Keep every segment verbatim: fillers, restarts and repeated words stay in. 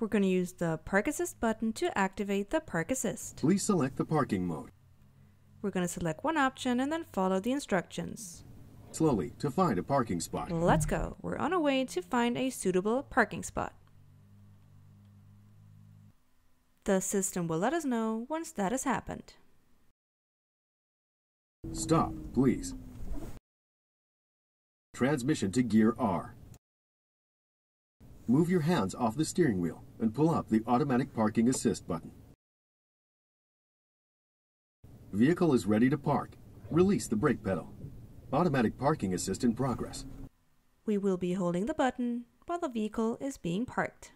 We're going to use the Park Assist button to activate the Park Assist. Please select the parking mode. We're going to select one option and then follow the instructions. Slowly to find a parking spot. Let's go. We're on our way to find a suitable parking spot. The system will let us know once that has happened. Stop, please. Transmission to gear R. Move your hands off the steering wheel and pull up the automatic parking assist button. Vehicle is ready to park. Release the brake pedal. Automatic parking assist in progress. We will be holding the button while the vehicle is being parked.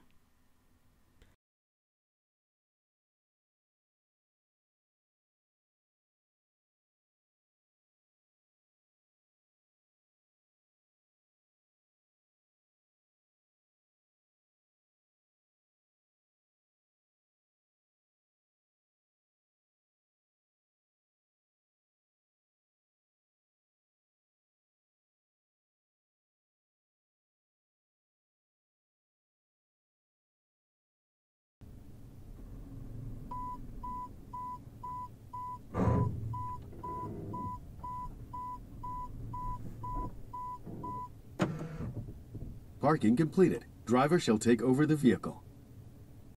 Parking completed. Driver shall take over the vehicle.